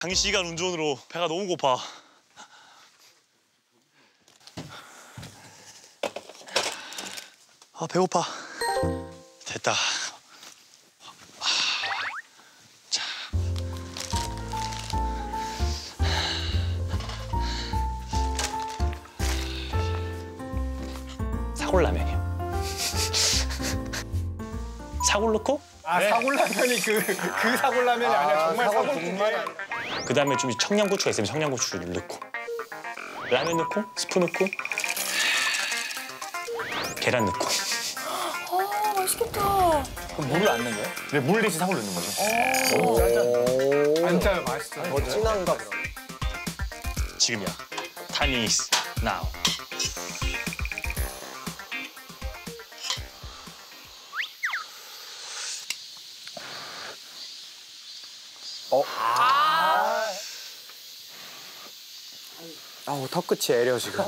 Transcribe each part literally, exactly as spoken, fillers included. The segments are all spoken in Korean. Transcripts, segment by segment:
장시간 운전으로 배가 너무 고파. 아, 배고파. 됐다. 자. 사골라면이요. 사골 넣고? 아, 네. 사골라면이 그, 그 사골라면이 아, 아니야. 정말 사골 국물. 그다음에 좀 청양고추가 있으면 청양고추 넣고. 라면 넣고, 스프 넣고. 계란 넣고. 아, 맛있겠다. 그럼 물을 안 넣는 거예요? 왜 물 대신 사골 넣는 거죠? 너무 짜죠? 안 짜요, 맛있어. 더 진한가 보다. 지금이야. Time is now. 어? 아! 아우, 턱끝이 애려, 지금.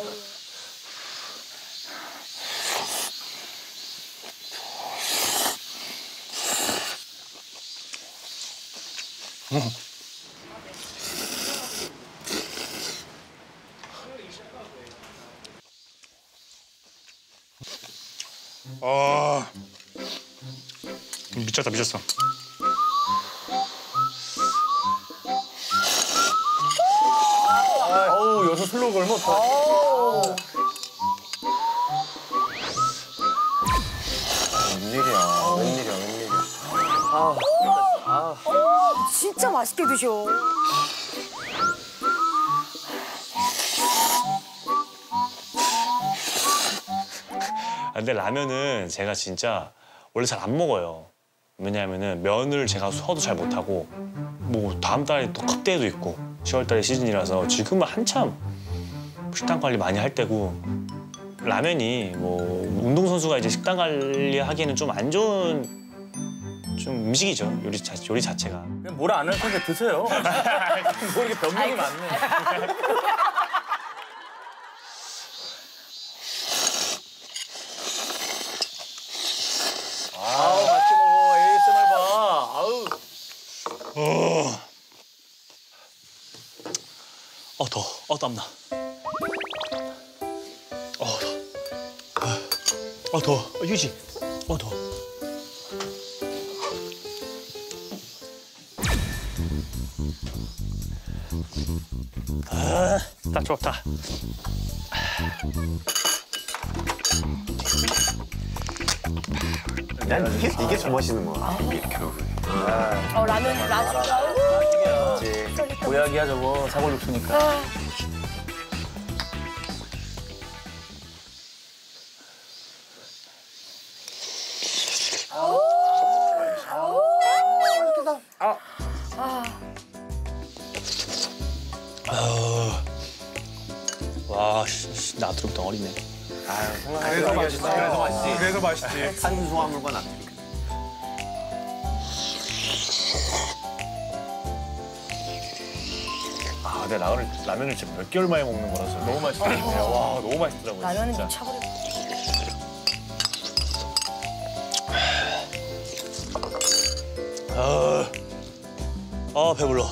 아, 미쳤다, 미쳤어. 어우, 여기서 슬로우 걸면 어떡해. 웬일이야, 웬일이야, 웬일이야. 아, 아. 진짜 맛있게 드셔. 근데 라면은 제가 진짜 원래 잘 안 먹어요. 왜냐하면은 면을 제가 소화도 잘 못하고 뭐 다음 달에 또 컵대회도 있고 시월 달에 시즌이라서 지금은 한참 식단 관리 많이 할 때고 라면이 뭐 운동선수가 이제 식단 관리하기에는 좀 안 좋은 좀 음식이죠, 요리, 자, 요리 자체가. 그냥 뭐라 안 할 건데 드세요. 뭐 이렇게 변명이 많네. 아우, 맛있게 먹어. 에이에스엠알 봐. 아우. 어, 어 더워. 어, 땀나. 어, 더워. 어, 더워. 어, 휴지. 어, 더워. 아, 딱 좋다. 난 이게 이게 좀 멋있는 거야. 어, 라면 라면. 고약이야 저거 사골 육수니까. 아. 나트륨 덩어리네. 아유, 그래서 맛있지. 그래서 맛있지. 그래서 맛있지. 탄수화물과 나트륨. 아, 근데 라면을, 라면을 진짜 몇 개월 만에 먹는 거라서 너무 맛있더라고요. 와, 너무 맛있더라고요. 라면은 미쳐버려. 아, 아, 배불러.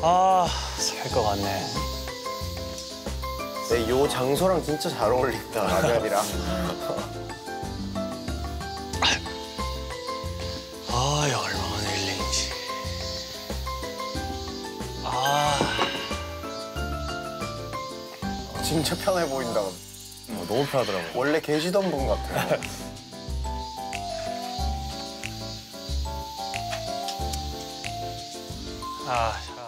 아, 살 것 같네. 네, 요 장소랑 진짜 잘 어울린다, 라면이랑. 아, 야, 얼마나 힐링이지. 아. 진짜 편해 보인다. 어, 너무 편하더라고. 원래 계시던 분 같아요. 아,